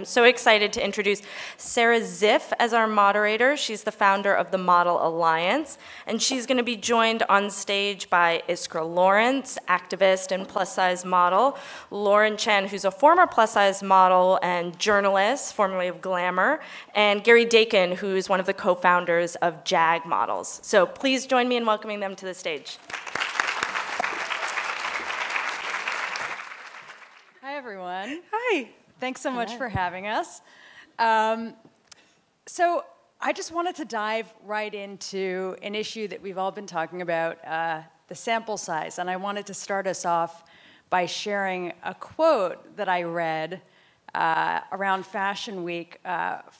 I'm so excited to introduce Sara Ziff as our moderator. She's the founder of the Model Alliance, and she's going to be joined on stage by Iskra Lawrence, activist and plus-size model, Lauren Chan, who's a former plus-size model and journalist, formerly of Glamour, and Gary Dakin, who's one of the co-founders of JAG Models. So please join me in welcoming them to the stage. Hi, everyone. Hi. Thanks so much for having us. So I just wanted to dive right into an issue that we've all been talking about, the sample size. And I wanted to start us off by sharing a quote that I read around Fashion Week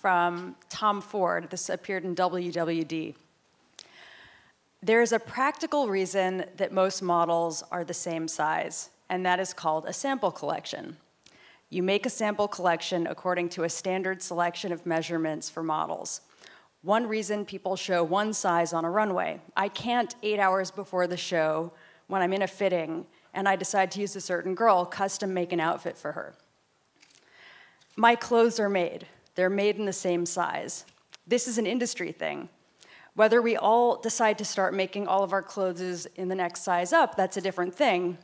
from Tom Ford. This appeared in WWD. There is a practical reason that most models are the same size, and that is called a sample collection. You make a sample collection according to a standard selection of measurements for models. One reason people show one size on a runway. I can't 8 hours before the show when I'm in a fitting and I decide to use a certain girl, custom make an outfit for her. My clothes are made. They're made in the same size. This is an industry thing. Whether we all decide to start making all of our clothes in the next size up, that's a different thing.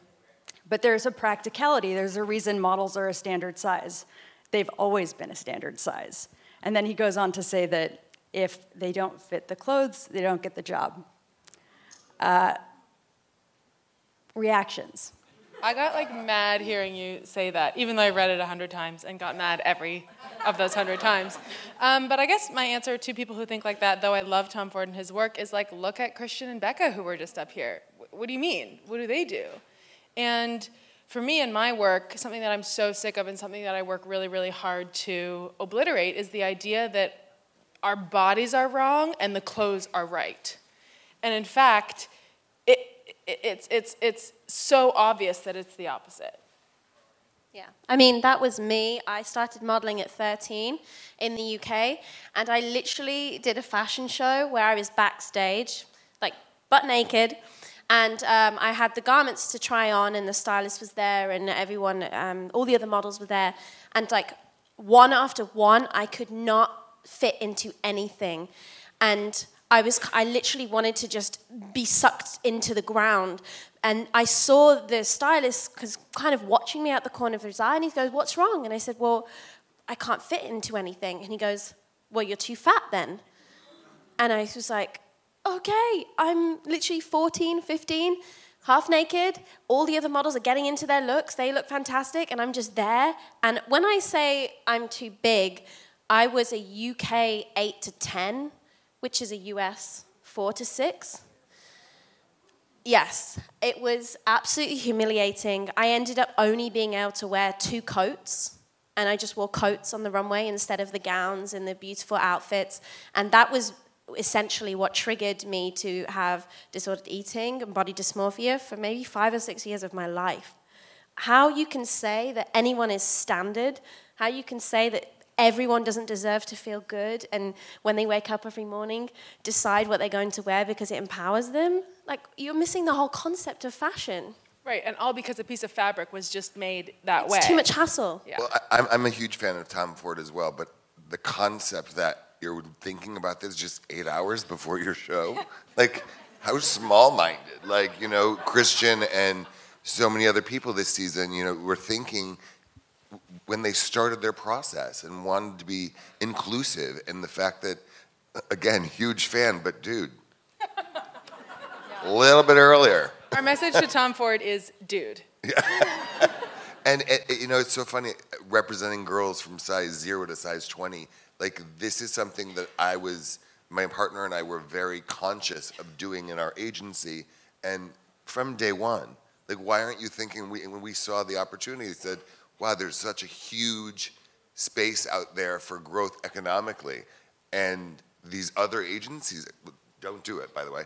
But there's a practicality. There's a reason models are a standard size. They've always been a standard size. And then he goes on to say that if they don't fit the clothes, they don't get the job. Reactions. I got like mad hearing you say that, even though I read it 100 times and got mad every of those 100 times. But I guess my answer to people who think like that, though I love Tom Ford and his work, is like, look at Christian and Becca, who were just up here. What do you mean? What do they do? And for me in my work, something that I'm so sick of and something that I work really, really hard to obliterate is the idea that our bodies are wrong and the clothes are right. And in fact, it's so obvious that it's the opposite. Yeah, I mean, that was me. I started modeling at 13 in the UK, and I literally did a fashion show where I was backstage, like butt naked, and I had the garments to try on, and the stylist was there, and everyone, all the other models were there. And like one after one, I could not fit into anything. And I literally wanted to just be sucked into the ground. And I saw the stylist kind of watching me out the corner of his eye, and he goes, "What's wrong?" And I said, "Well, I can't fit into anything." And he goes, "Well, you're too fat then." And I was like, okay, I'm literally 14, 15, half naked. All the other models are getting into their looks. They look fantastic, and I'm just there. And when I say I'm too big, I was a UK 8 to 10, which is a US 4 to 6. Yes, it was absolutely humiliating. I ended up only being able to wear 2 coats. And I just wore coats on the runway instead of the gowns and the beautiful outfits. And that was essentially what triggered me to have disordered eating and body dysmorphia for maybe 5 or 6 years of my life. How you can say that anyone is standard, how you can say that everyone doesn't deserve to feel good and when they wake up every morning decide what they're going to wear because it empowers them, like you're missing the whole concept of fashion. Right, and all because a piece of fabric was just made that way. It's too much hassle. Yeah. Well, I'm a huge fan of Tom Ford as well, but the concept that you're thinking about this just 8 hours before your show? Like, how small-minded. Like, you know, Christian and so many other people this season, you know, were thinking when they started their process and wanted to be inclusive, and the fact that, again, huge fan, but dude, a little bit earlier. Our message to Tom Ford is, dude. Yeah. And, you know, it's so funny, representing girls from size 0 to size 20, like, this is something that my partner and I were very conscious of doing in our agency, and from day one, like, why aren't you thinking, when we saw the opportunity, we said, wow, there's such a huge space out there for growth economically, and these other agencies, don't do it, by the way,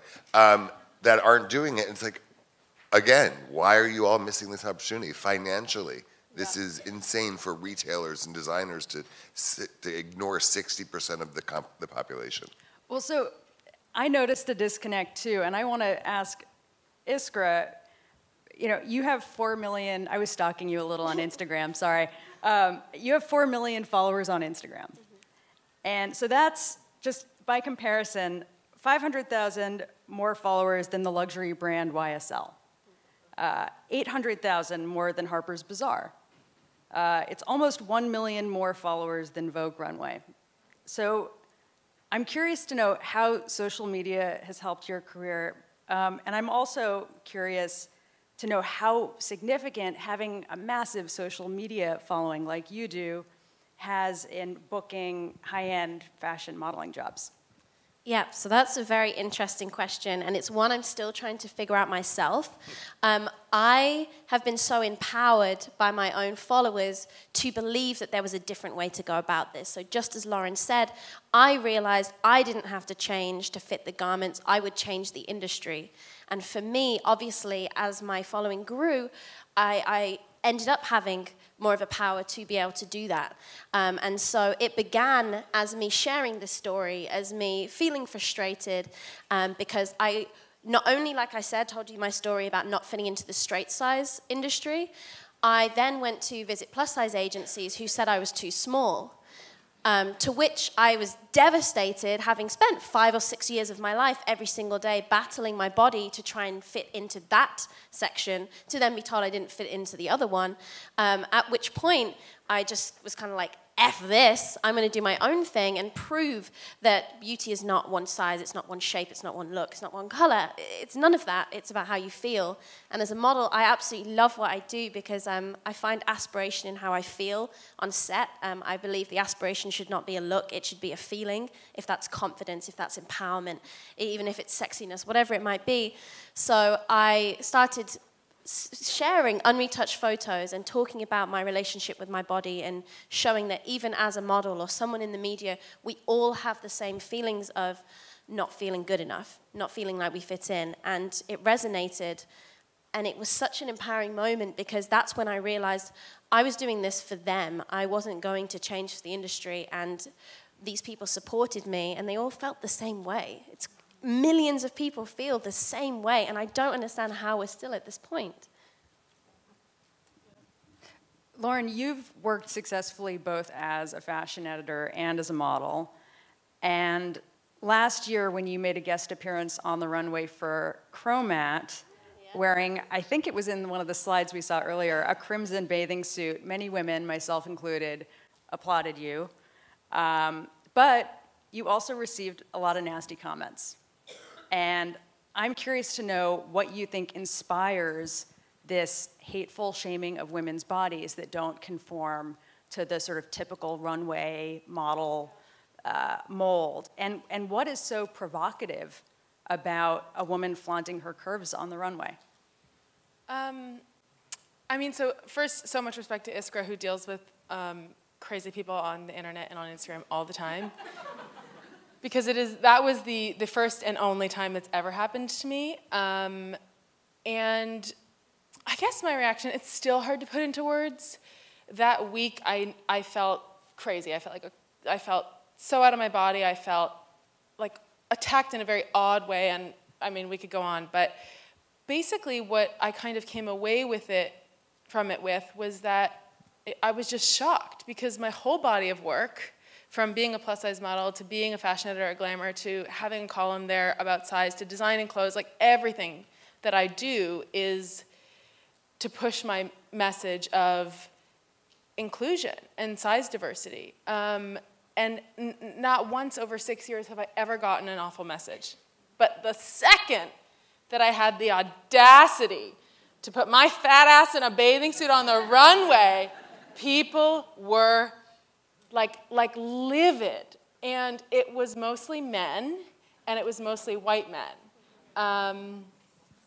that aren't doing it. And it's like, again, why are you all missing this opportunity financially? This is insane for retailers and designers to ignore 60% of the population. Well, so I noticed a disconnect too, and I want to ask Iskra, you know, you have 4 million, I was stalking you a little on Instagram, sorry. You have 4 million followers on Instagram. And so that's just by comparison, 500,000 more followers than the luxury brand YSL. 800,000 more than Harper's Bazaar. It's almost 1 million more followers than Vogue Runway. So I'm curious to know how social media has helped your career. And I'm also curious to know how significant having a massive social media following like you do has in booking high-end fashion modeling jobs. Yeah, so that's a very interesting question, and it's one I'm still trying to figure out myself. I have been so empowered by my own followers to believe that there was a different way to go about this. So just as Lauren said, I realized I didn't have to change to fit the garments, I would change the industry. And for me, obviously, as my following grew, I ended up having more of a power to be able to do that. And so it began as me sharing this story, as me feeling frustrated, because I not only, like I said, told you my story about not fitting into the straight size industry, I then went to visit plus size agencies who said I was too small. To which I was devastated, having spent 5 or 6 years of my life every single day battling my body to try and fit into that section, to then be told I didn't fit into the other one, at which point I just was kind of like, F this, I'm going to do my own thing and prove that beauty is not one size, it's not one shape, it's not one look, it's not one color, it's none of that, it's about how you feel. And as a model, I absolutely love what I do because I find aspiration in how I feel on set. I believe the aspiration should not be a look, it should be a feeling, if that's confidence, if that's empowerment, even if it's sexiness, whatever it might be. So I started sharing unretouched photos and talking about my relationship with my body and showing that even as a model or someone in the media, we all have the same feelings of not feeling good enough, not feeling like we fit in. And it resonated. And it was such an empowering moment because that's when I realized I was doing this for them. I wasn't going to change for the industry. And these people supported me and they all felt the same way. It's millions of people feel the same way, and I don't understand how we're still at this point. Lauren, you've worked successfully both as a fashion editor and as a model. And last year when you made a guest appearance on the runway for Chromat, wearing, I think it was in one of the slides we saw earlier, a crimson bathing suit, many women, myself included, applauded you. But you also received a lot of nasty comments. And I'm curious to know what you think inspires this hateful shaming of women's bodies that don't conform to the sort of typical runway model mold. And what is so provocative about a woman flaunting her curves on the runway? I mean, so first, so much respect to Iskra, who deals with crazy people on the internet and on Instagram all the time. Because it is, that was the first and only time it's ever happened to me. And I guess my reaction, it's still hard to put into words. That week, I felt crazy. I felt like I felt so out of my body. I felt like attacked in a very odd way. And I mean, we could go on. But basically what I kind of came away with it, from it with, was that I was just shocked because my whole body of work, from being a plus-size model to being a fashion editor at Glamour to having a column there about size to design and clothes, like everything that I do is to push my message of inclusion and size diversity. And not once over 6 years have I ever gotten an awful message. But the second that I had the audacity to put my fat ass in a bathing suit on the runway, people were like livid, and it was mostly men, and it was mostly white men.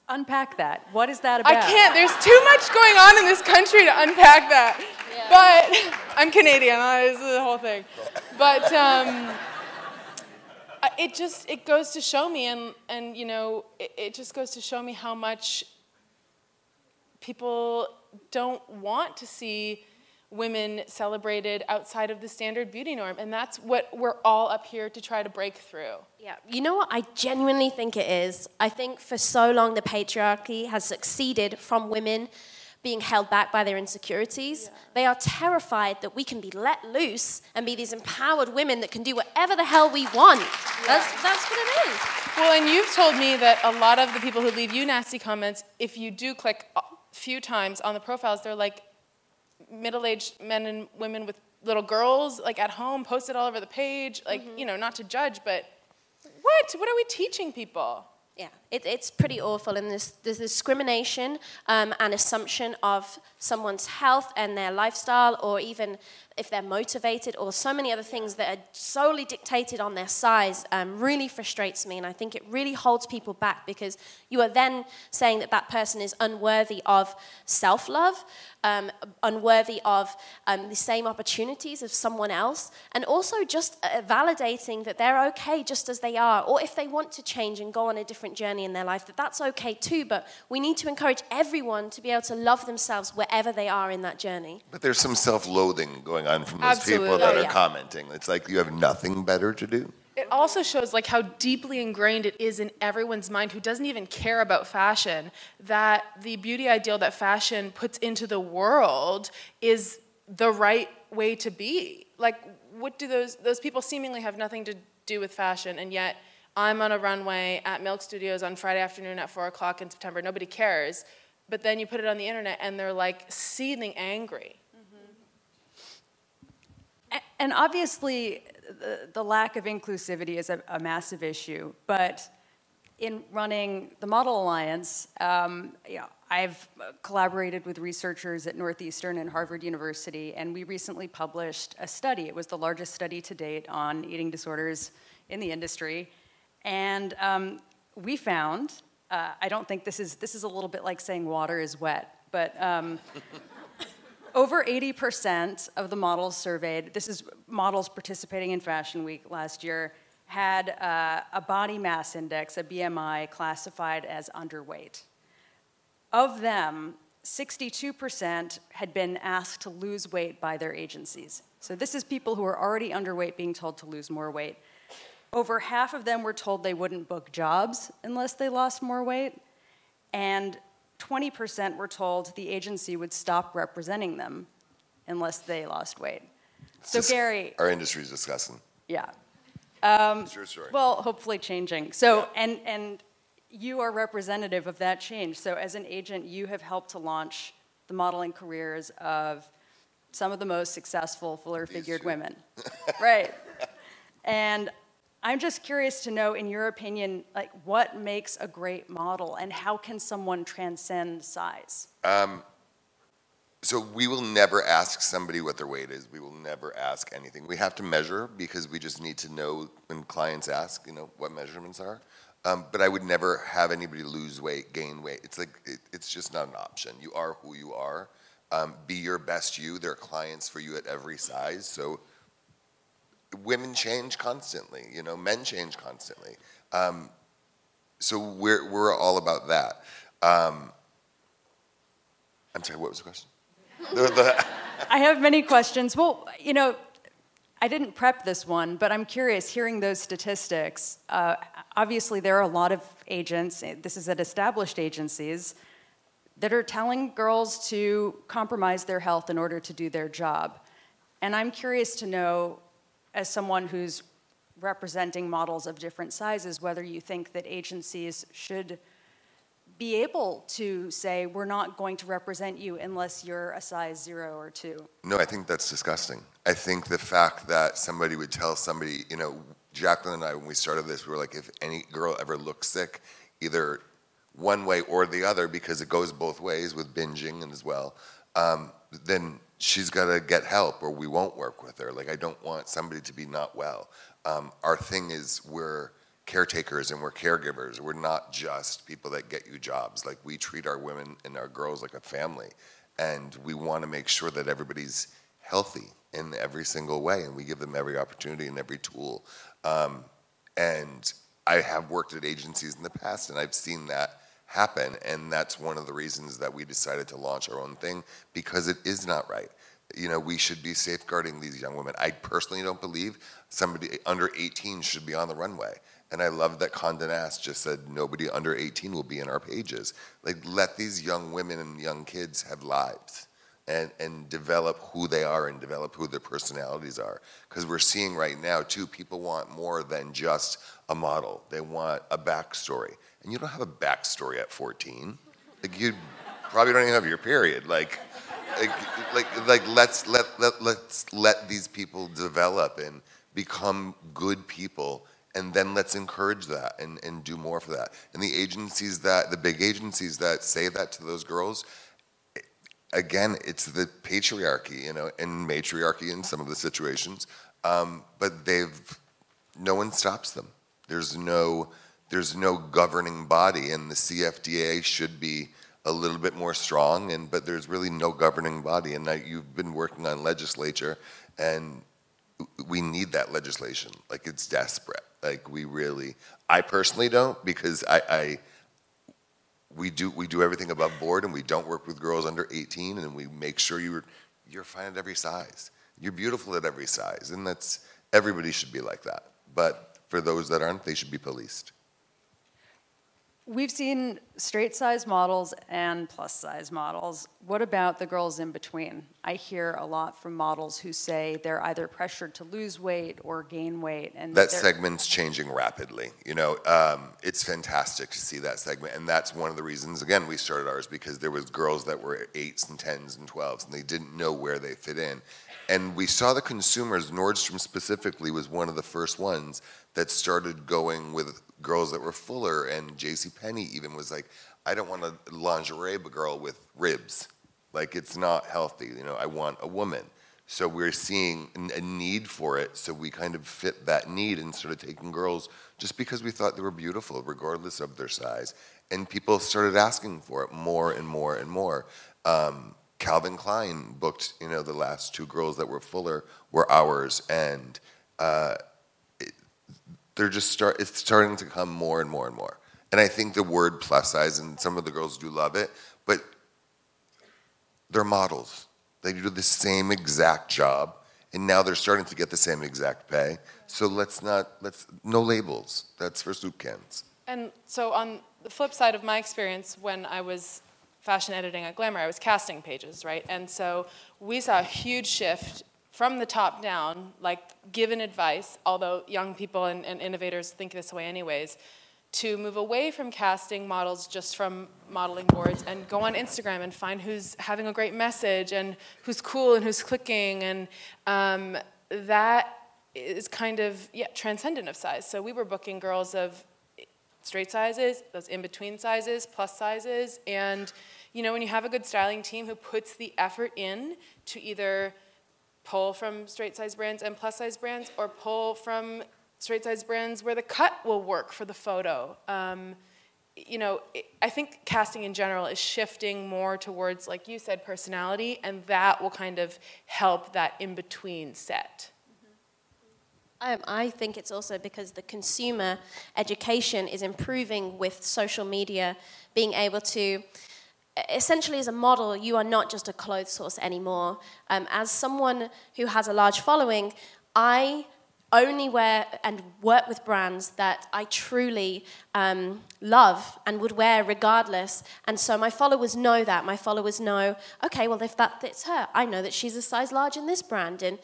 Unpack that. What is that about? I can't. There's too much going on in this country to unpack that. Yeah. But I'm Canadian. This is the whole thing. But it goes to show me, and you know, it just goes to show me how much people don't want to see women celebrated outside of the standard beauty norm. And that's what we're all up here to try to break through. Yeah, you know what I genuinely think it is? I think for so long the patriarchy has succeeded from women being held back by their insecurities. Yeah. They are terrified that we can be let loose and be these empowered women that can do whatever the hell we want. Yeah. That's what it is. Well, and you've told me that a lot of the people who leave you nasty comments, if you do click a few times on the profiles, they're like middle-aged men and women with little girls, like at home, posted all over the page, like, you know, not to judge, but what are we teaching people? Yeah, it's pretty awful, and there's discrimination and assumption of someone's health and their lifestyle, or even if they're motivated, or so many other things that are solely dictated on their size, really frustrates me, and I think it really holds people back, because you are then saying that that person is unworthy of self-love, unworthy of the same opportunities as someone else, and also just validating that they're okay just as they are, or if they want to change and go on a different journey in their life, that's okay too, but we need to encourage everyone to be able to love themselves wherever they are in that journey. But there's some self-loathing going on from those people that are commenting. It's like you have nothing better to do. It also shows like how deeply ingrained it is in everyone's mind who doesn't even care about fashion, that the beauty ideal that fashion puts into the world is the right way to be. Like, what do those people seemingly have nothing to do with fashion, and yet I'm on a runway at Milk Studios on Friday afternoon at 4 o'clock in September. Nobody cares. But then you put it on the internet and they're like seething angry. Mm-hmm. And obviously the lack of inclusivity is a massive issue. But in running the Model Alliance, you know, I've collaborated with researchers at Northeastern and Harvard University, and we recently published a study. It was the largest study to date on eating disorders in the industry. And we found, I don't think this is a little bit like saying water is wet, but over 80% of the models surveyed, this is models participating in Fashion Week last year, had a body mass index, a BMI, classified as underweight. Of them, 62% had been asked to lose weight by their agencies. So this is people who are already underweight being told to lose more weight. Over half of them were told they wouldn't book jobs unless they lost more weight, and 20% were told the agency would stop representing them unless they lost weight. So Gary, our industry is disgusting. Yeah. It's your story. Well, hopefully changing. So, and you are representative of that change. So as an agent, you have helped to launch the modeling careers of some of the most successful fuller-figured women. Right. And I'm just curious to know, in your opinion, like, what makes a great model, and how can someone transcend size? So we will never ask somebody what their weight is. We will never ask anything. We have to measure, because we just need to know when clients ask, you know, what measurements are. But I would never have anybody lose weight, gain weight. It's like, it's just not an option. You are who you are. Be your best you. There are clients for you at every size. So women change constantly, you know, men change constantly. So we're all about that. I'm sorry, what was the question? I have many questions. Well, you know, I didn't prep this one, but I'm curious, hearing those statistics, obviously there are a lot of agents, this is at established agencies, that are telling girls to compromise their health in order to do their job. And I'm curious to know, as someone who's representing models of different sizes, whether you think that agencies should be able to say, we're not going to represent you unless you're a size 0 or 2. No, I think that's disgusting. I think the fact that somebody would tell somebody, you know, Jacqueline and I, when we started this, we were like, if any girl ever looks sick, either one way or the other, because it goes both ways with binging and as well, then she's got to get help or we won't work with her. Like, I don't want somebody to be not well. Our thing is, we're caretakers and we're caregivers. We're not just people that get you jobs. Like, we treat our women and our girls like a family, and we want to make sure that everybody's healthy in every single way, and we give them every opportunity and every tool. And I have worked at agencies in the past, and I've seen that happen, and that's one of the reasons that we decided to launch our own thing, because it is not right. you know, we should be safeguarding these young women. I personally don't believe somebody under 18 should be on the runway. And I love that Condé Nast just said nobody under 18 will be in our pages. Like, let these young women and young kids have lives and develop who they are and develop who their personalities are. Because we're seeing right now, too, people want more than just a model. They want a backstory. And you don't have a backstory at 14. Like, you probably don't even have your period. Like let's let these people develop and become good people. And then let's encourage that and do more for that. And the agencies that, the big agencies that say that to those girls, again, it's the patriarchy, you know, and matriarchy in some of the situations. But no one stops them. There's no governing body, and the CFDA should be a little bit more strong. But there's really no governing body, and you've been working on legislature, and we need that legislation. Like, it's desperate. Like, we really, I personally don't, because we do everything above board, and we don't work with girls under 18, and we make sure you're fine at every size. You're beautiful at every size, and that's, everybody should be like that. But for those that aren't, they should be policed. We've seen straight size models and plus size models. What about the girls in between? I hear a lot from models who say they're either pressured to lose weight or gain weight. And that segment's changing rapidly. You know, it's fantastic to see that segment. And that's one of the reasons, again, we started ours, because there was girls that were 8s and 10s and 12s, and they didn't know where they fit in. And we saw the consumers, Nordstrom specifically was one of the first ones that started going with girls that were fuller, and JCPenney even was like, I don't want a lingerie girl with ribs. Like, it's not healthy, you know, I want a woman. So we're seeing a need for it, so we kind of fit that need and started taking girls just because we thought they were beautiful, regardless of their size. And people started asking for it more and more and more. Calvin Klein booked, you know, the last two girls that were fuller were ours, and it's starting to come more and more and more. And I think the word plus size, and some of the girls do love it, but they're models. They do the same exact job, and now they're starting to get the same exact pay. So no labels. That's for soup cans. And so on the flip side of my experience, when I was fashion editing at Glamour, I was casting pages, right? And so we saw a huge shift from the top down, like given advice, although young people and innovators think this way anyways, to move away from casting models just from modeling boards and go on Instagram and find who's having a great message and who's cool and who's clicking, and that is kind of, yeah, transcendent of size. So we were booking girls of straight sizes, those in-between sizes, plus sizes, and you know, when you have a good styling team who puts the effort in to either pull from straight size brands and plus size brands, or pull from straight size brands where the cut will work for the photo. You know, I think casting in general is shifting more towards, like you said, personality, and that will kind of help that in-between set. I think it's also because the consumer education is improving with social media, being able to, essentially as a model, you are not just a clothes source anymore. As someone who has a large following, I only wear and work with brands that I truly love and would wear regardless. And so my followers know that. My followers know, okay, well, if that fits her, I know that she's a size large in this brand. And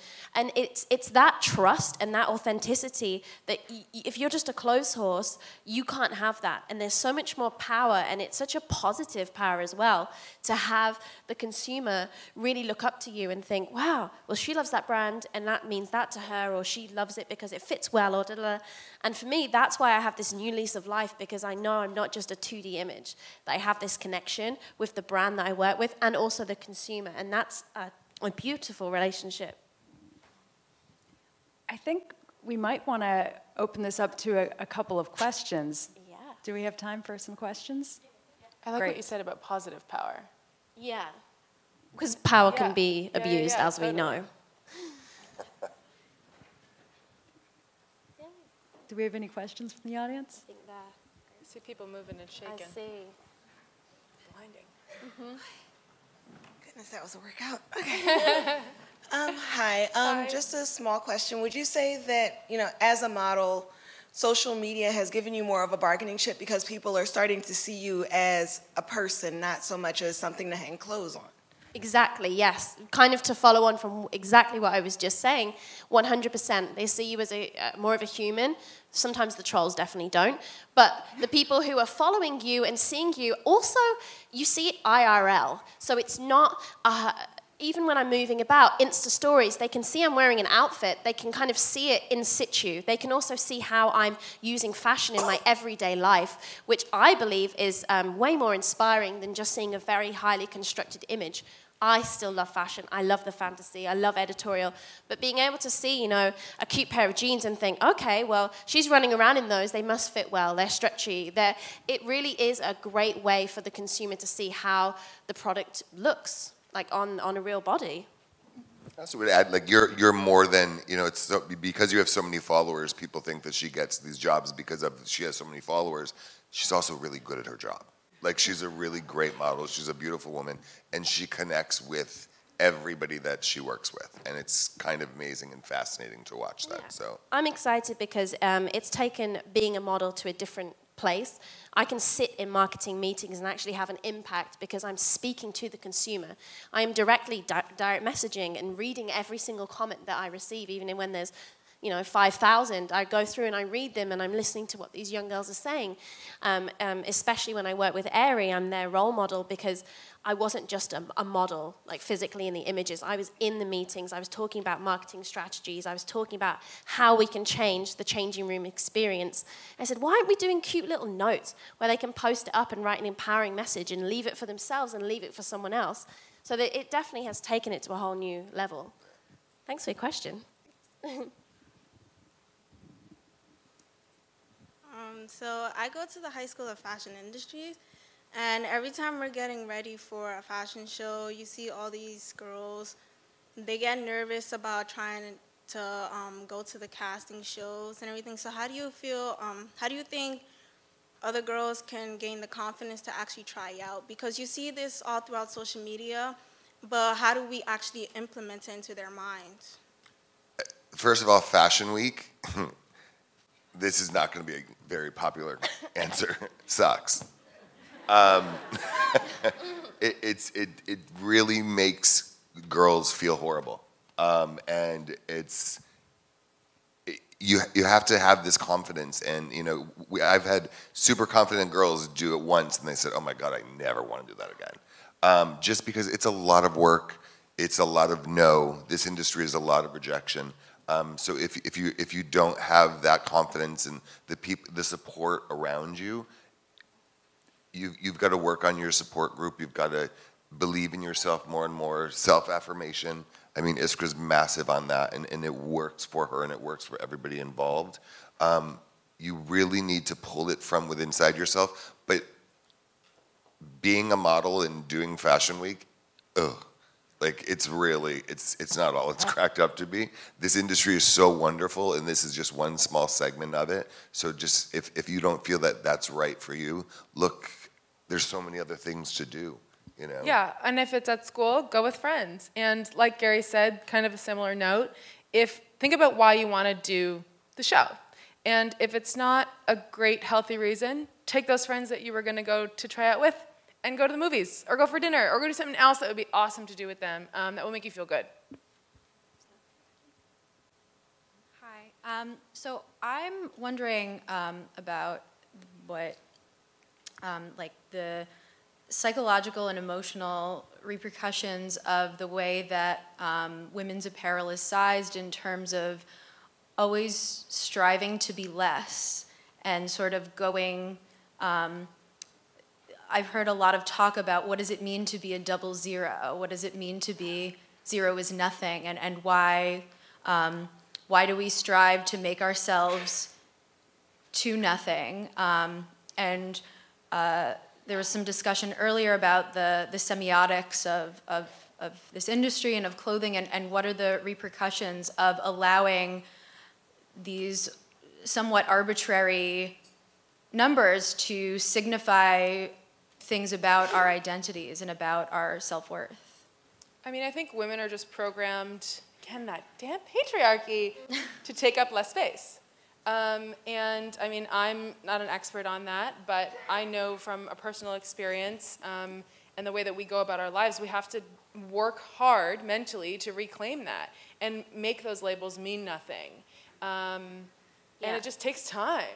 it's that trust and that authenticity that if you're just a clothes horse, you can't have that. And there's so much more power, and it's such a positive power as well, to have the consumer really look up to you and think, wow, well, she loves that brand, and that means that to her, or she loves it because it fits well, or da da da. And for me, that's why I have this new lease of life, because I know I'm not just a 2D image, that I have this connection with the brand that I work with and also the consumer, and that's a beautiful relationship. I think we might want to open this up to a couple of questions. Yeah. Do we have time for some questions? I like what you said about positive power. Yeah, because power can be abused, as totally. We know. Do we have any questions from the audience? I think that. I see people moving and shaking. I see. Blinding. Mm-hmm. Good goodness, that was a workout. Okay. Hi. Just a small question. Would you say that, you know, as a model, social media has given you more of a bargaining chip because people are starting to see you as a person, not so much as something to hang clothes on? Exactly, yes. Kind of to follow on from exactly what I was just saying, 100%. They see you as a more of a human. Sometimes the trolls definitely don't. But the people who are following you and seeing you, also, you see it IRL. So it's not, even when I'm moving about, Insta stories, they can see I'm wearing an outfit. They can kind of see it in situ. They can also see how I'm using fashion in my everyday life, which I believe is way more inspiring than just seeing a very highly constructed image. I still love fashion. I love the fantasy. I love editorial. But being able to see, you know, a cute pair of jeans and think, okay, well, she's running around in those. They must fit well. They're stretchy. It really is a great way for the consumer to see how the product looks, like on a real body. I also would add, like, you're more than, you know, it's so, because you have so many followers, people think that she gets these jobs because of she has so many followers. She's also really good at her job. Like, she's a really great model. She's a beautiful woman, and she connects with everybody that she works with, and it's kind of amazing and fascinating to watch that. Yeah. So I'm excited because it's taken being a model to a different place. I can sit in marketing meetings and actually have an impact because I'm speaking to the consumer. I am directly direct messaging and reading every single comment that I receive, even when there's, you know, 5,000. I go through and I read them and I'm listening to what these young girls are saying. Especially when I work with Aerie, I'm their role model because I wasn't just a model, like physically in the images. I was in the meetings. I was talking about marketing strategies. I was talking about how we can change the changing room experience. I said, why aren't we doing cute little notes where they can post it up and write an empowering message and leave it for themselves and leave it for someone else? So that it definitely has taken it to a whole new level. Thanks for your question. So I go to the High School of Fashion Industries, and every time we're getting ready for a fashion show, you see all these girls, they get nervous about trying to go to the casting shows and everything. So how do you feel, how do you think other girls can gain the confidence to actually try out? Because you see this all throughout social media, but how do we actually implement it into their minds? First of all, Fashion Week. This is not going to be a very popular answer. Sucks. It really makes girls feel horrible, and it's you have to have this confidence. And you know, I've had super confident girls do it once, and they said, "Oh my God, I never want to do that again." Just because it's a lot of work, it's a lot of no. This industry is a lot of rejection. So if you don't have that confidence and the support around you, you've got to work on your support group. You've got to believe in yourself more and more. Self-affirmation. I mean, Iskra's massive on that, and it works for her, and it works for everybody involved. You really need to pull it from within inside yourself. But being a model and doing Fashion Week, ugh. Like, it's really, it's not all it's cracked up to be. This industry is so wonderful, and this is just one small segment of it. So just, if you don't feel that that's right for you, look, there's so many other things to do, you know? Yeah, and if it's at school, go with friends. And like Gary said, kind of a similar note, think about why you want to do the show. And if it's not a great, healthy reason, take those friends that you were going to go to try out with, and go to the movies, or go for dinner, or go do something else that would be awesome to do with them that will make you feel good. Hi. So I'm wondering about what like the psychological and emotional repercussions of the way that women's apparel is sized in terms of always striving to be less and sort of going... I've heard a lot of talk about what does it mean to be a 00? What does it mean to be 0 is nothing? And why do we strive to make ourselves to nothing? There was some discussion earlier about the semiotics of this industry and of clothing, and what are the repercussions of allowing these somewhat arbitrary numbers to signify things about our identities and about our self-worth. I mean, I think women are just programmed, again, that damn patriarchy, to take up less space. And I mean, I'm not an expert on that, but I know from a personal experience and the way that we go about our lives, we have to work hard mentally to reclaim that and make those labels mean nothing. And it just takes time.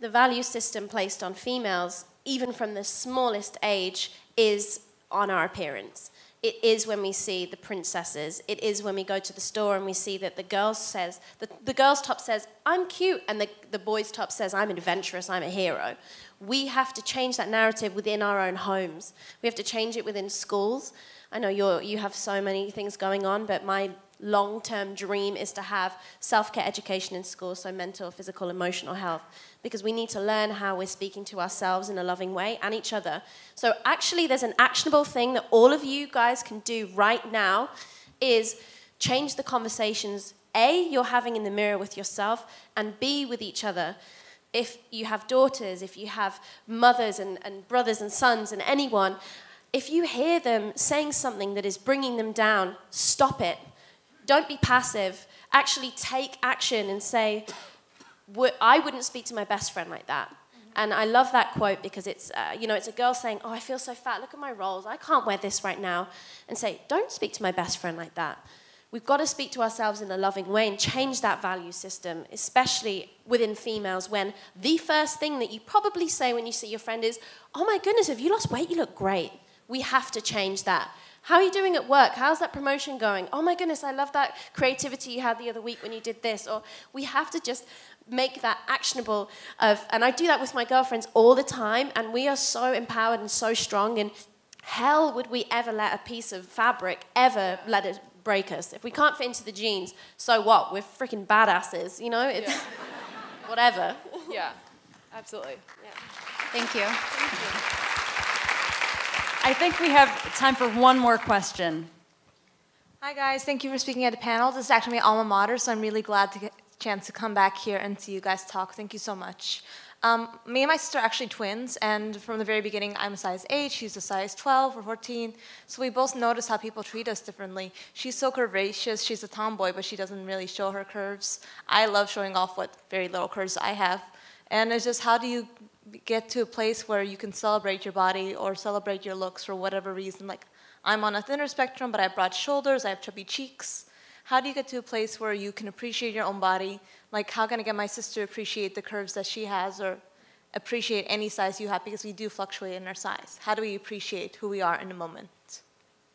The value system placed on females, even from the smallest age, is on our appearance. It is when we see the princesses. It is when we go to the store and we see that the girl's says, the girl's top says, I'm cute, and the boy's top says, I'm adventurous, I'm a hero. We have to change that narrative within our own homes. We have to change it within schools. I know you have so many things going on, but my long-term dream is to have self-care education in school, so mental, physical, emotional health, because we need to learn how we're speaking to ourselves in a loving way and each other. So actually there's an actionable thing that all of you guys can do right now is change the conversations, A, you're having in the mirror with yourself, and B, with each other. If you have daughters, if you have mothers and brothers and sons and anyone, if you hear them saying something that is bringing them down, stop it. Don't be passive. Actually take action and say, I wouldn't speak to my best friend like that. Mm-hmm. And I love that quote because it's, you know, it's a girl saying, oh, I feel so fat, look at my rolls, I can't wear this right now. And say, don't speak to my best friend like that. We've got to speak to ourselves in a loving way and change that value system, especially within females, when the first thing that you probably say when you see your friend is, oh my goodness, have you lost weight? You look great. We have to change that. How are you doing at work? How's that promotion going? Oh my goodness, I love that creativity you had the other week when you did this. Or we have to just make that actionable. And I do that with my girlfriends all the time, and we are so empowered and so strong, and hell would we ever let a piece of fabric ever let it break us. If we can't fit into the jeans, so what? We're freaking badasses, you know? It's whatever. Yeah, absolutely. Yeah. Thank you. Thank you. I think we have time for one more question. Hi guys, thank you for speaking at the panel. This is actually my alma mater, so I'm really glad to get a chance to come back here and see you guys talk. Thank you so much. Me and my sister are actually twins, and from the very beginning, I'm a size 8, she's a size 12 or 14, so we both notice how people treat us differently. She's so curvaceous, she's a tomboy, but she doesn't really show her curves. I love showing off what very little curves I have, and it's just how do you get to a place where you can celebrate your body or celebrate your looks for whatever reason. Like, I'm on a thinner spectrum, but I have broad shoulders, I have chubby cheeks. How do you get to a place where you can appreciate your own body? Like, how can I get my sister to appreciate the curves that she has or appreciate any size you have? Because we do fluctuate in our size. How do we appreciate who we are in the moment?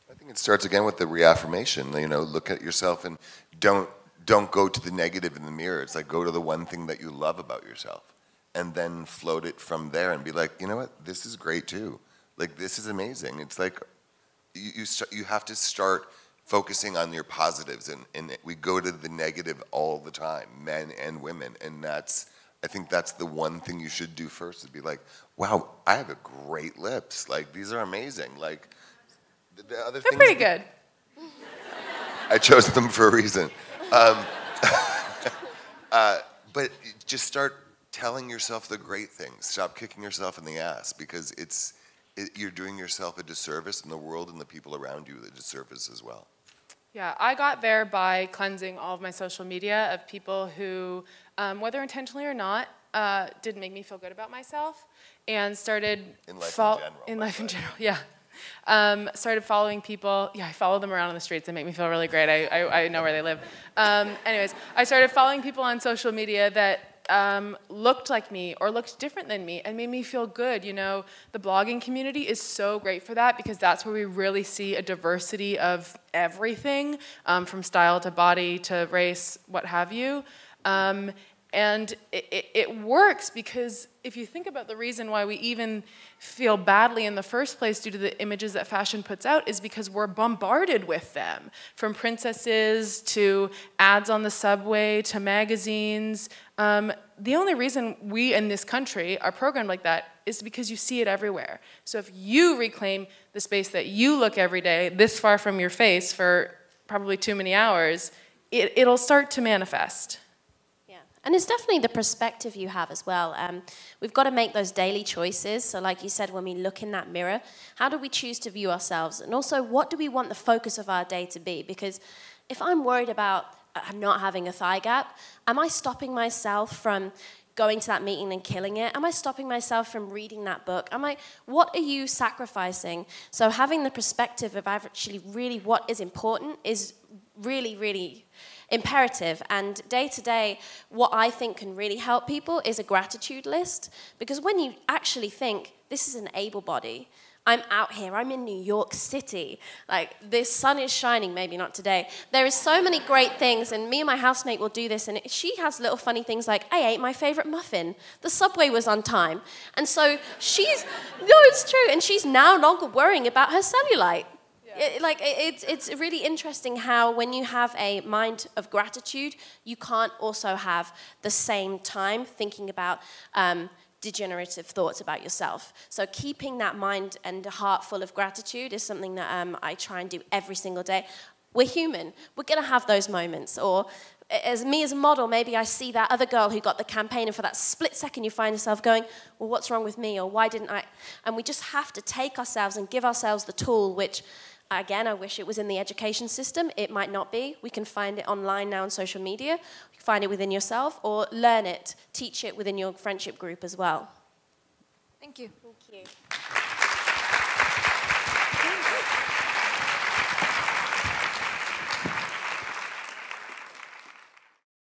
I think it starts again with the reaffirmation. You know, look at yourself and don't go to the negative in the mirror. It's like, go to the one thing that you love about yourself, and then float it from there and be like, you know what, this is great too. Like, this is amazing. It's like, you have to start focusing on your positives, and we go to the negative all the time, men and women, and that's, I think that's the one thing you should do first, is be like, wow, I have a great lips. Like, these are amazing. Like, the other things— they're pretty good. I chose them for a reason. But just start telling yourself the great things. Stop kicking yourself in the ass, because you're doing yourself a disservice, and the world and the people around you a disservice as well. Yeah, I got there by cleansing all of my social media of people who, whether intentionally or not, didn't make me feel good about myself, and started— in life in general. In life in general, yeah. Started following people. Yeah, I follow them around on the streets. They make me feel really great. I know where they live. Anyways, I started following people on social media that looked like me or looked different than me and made me feel good. You know, the blogging community is so great for that, because that's where we really see a diversity of everything, from style to body to race, what have you. And it works, because if you think about the reason why we even feel badly in the first place due to the images that fashion puts out is because we're bombarded with them. From princesses to ads on the subway to magazines. The only reason we in this country are programmed like that is because you see it everywhere. So if you reclaim the space that you look every day this far from your face for probably too many hours, it'll start to manifest. And it's definitely the perspective you have as well. We've got to make those daily choices. So like you said, when we look in that mirror, how do we choose to view ourselves? And also, what do we want the focus of our day to be? Because if I'm worried about not having a thigh gap, am I stopping myself from going to that meeting and killing it? Am I stopping myself from reading that book? What are you sacrificing? So having the perspective of actually really what is important is really, really imperative. And day to day, what I think can really help people is a gratitude list. Because when you actually think, this is an able body, I'm out here, I'm in New York City, like the sun is shining, maybe not today. There is so many great things, and me and my housemate will do this, and she has little funny things like, I ate my favorite muffin, the subway was on time. And so she's, no, it's true, and she's no longer worrying about her cellulite. It's really interesting how when you have a mind of gratitude, you can't also have the same time thinking about degenerative thoughts about yourself. So keeping that mind and heart full of gratitude is something that I try and do every single day. We're human. We're going to have those moments. Or as me as a model, maybe I see that other girl who got the campaign, and for that split second you find yourself going, well, what's wrong with me? Or why didn't I? And we just have to take ourselves and give ourselves the tool, which, again, I wish it was in the education system. It might not be. We can find it online now on social media. You can find it within yourself, or learn it, teach it within your friendship group as well. Thank you. Thank you.